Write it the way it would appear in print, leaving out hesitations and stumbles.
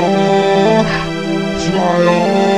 off, fly off.